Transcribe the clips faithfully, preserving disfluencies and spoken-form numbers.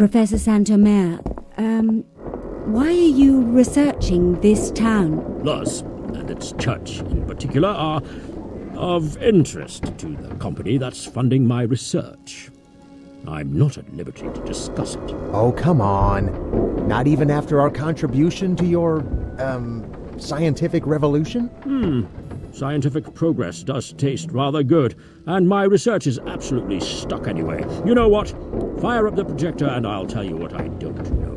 Professor Santomare, um, why are you researching this town? Luz, and its church in particular, are of interest to the company that's funding my research. I'm not at liberty to discuss it. Oh, come on. Not even after our contribution to your, um, scientific revolution? Hmm. Scientific progress does taste rather good, and my research is absolutely stuck anyway. You know what? Fire up the projector and I'll tell you what I don't know.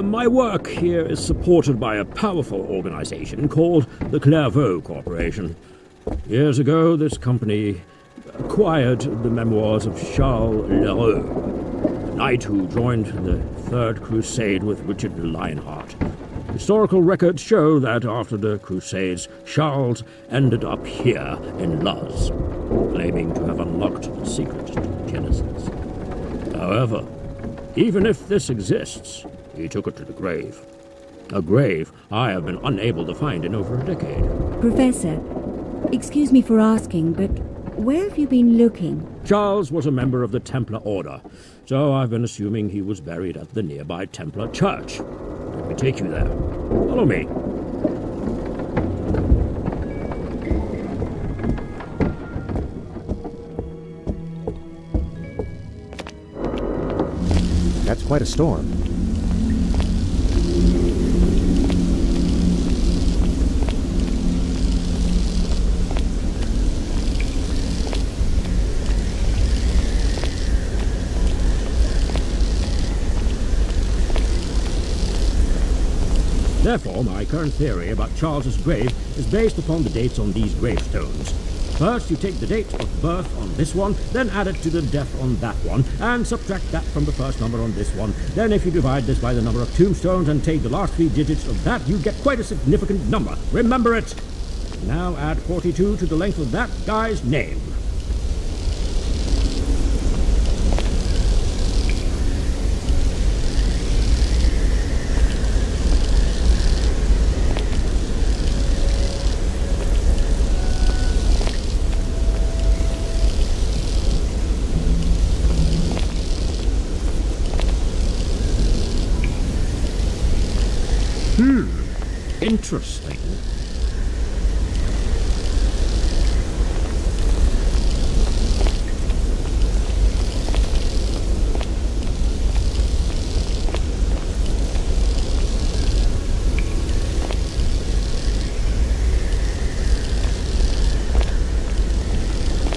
My work here is supported by a powerful organization called the Clairvaux Corporation. Years ago, this company acquired the memoirs of Charles Leroux, the knight who joined the Third Crusade with Richard the Lionheart. Historical records show that after the Crusades, Charles ended up here in Luz, claiming to have unlocked the secret to Genesis. However, even if this exists, he took it to the grave. A grave I have been unable to find in over a decade. Professor, excuse me for asking, but where have you been looking? Charles was a member of the Templar Order, so I've been assuming he was buried at the nearby Templar Church. Let me take you there. Follow me. That's quite a storm. Therefore, my current theory about Charles's grave is based upon the dates on these gravestones. First, you take the date of birth on this one, then add it to the death on that one, and subtract that from the first number on this one. Then if you divide this by the number of tombstones and take the last three digits of that, you get quite a significant number. Remember it! Now add forty-two to the length of that guy's name. Interesting.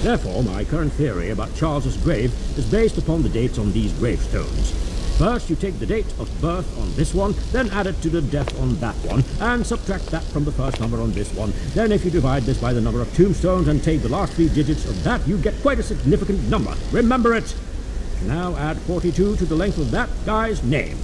Therefore, my current theory about Charles's grave is based upon the dates on these gravestones. First, you take the date of birth on this one, then add it to the death on that one, and subtract that from the first number on this one. Then if you divide this by the number of tombstones and take the last three digits of that, you get quite a significant number. Remember it! Now add forty-two to the length of that guy's name.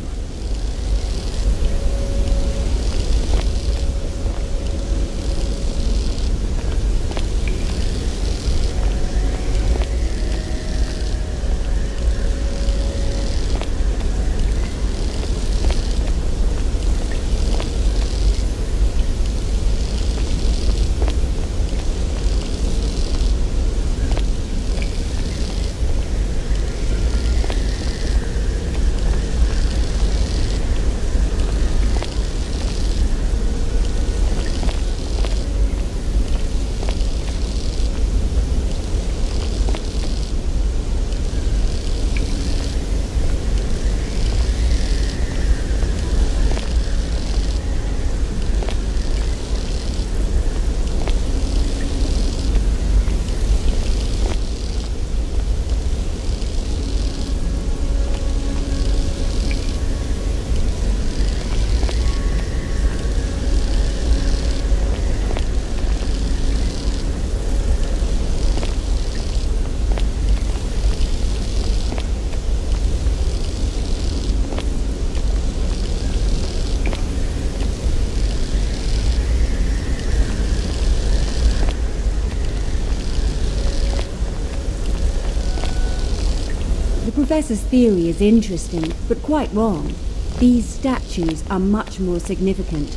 Professor's theory is interesting, but quite wrong. These statues are much more significant.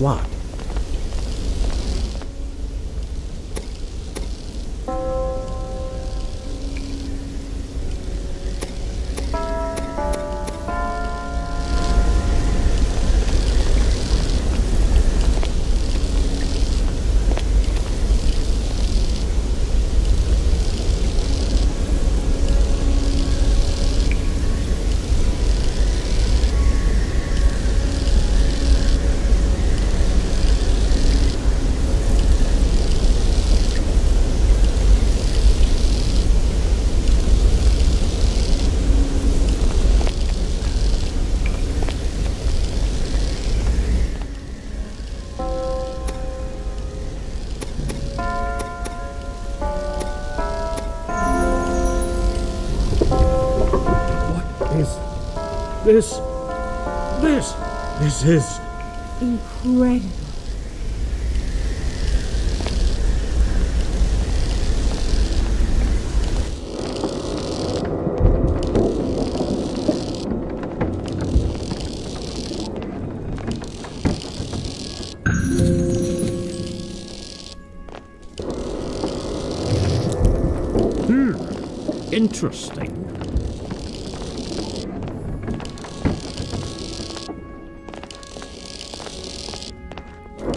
Locked. This, this, this is incredible. Hmm, interesting.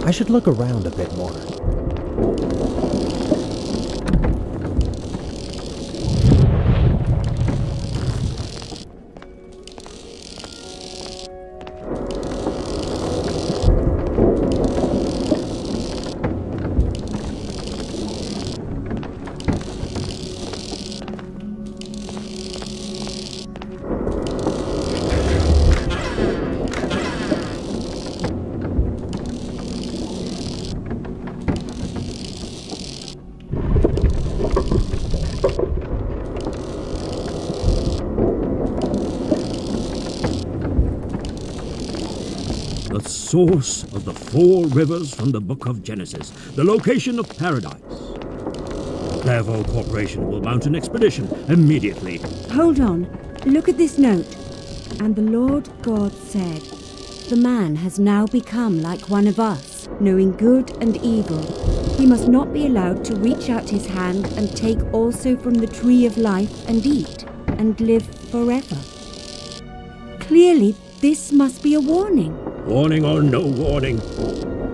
I should look around a bit more. Source of the four rivers from the Book of Genesis, the location of paradise. The Clairvaux Corporation will mount an expedition immediately. Hold on. Look at this note. And the Lord God said, "The man has now become like one of us, knowing good and evil. He must not be allowed to reach out his hand and take also from the tree of life and eat, and live forever." Clearly, this must be a warning. Warning or no warning,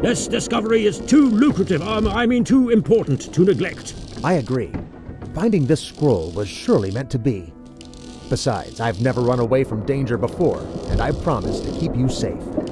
this discovery is too lucrative, um, I mean too important to neglect. I agree. Finding this scroll was surely meant to be. Besides, I've never run away from danger before, and I promise to keep you safe.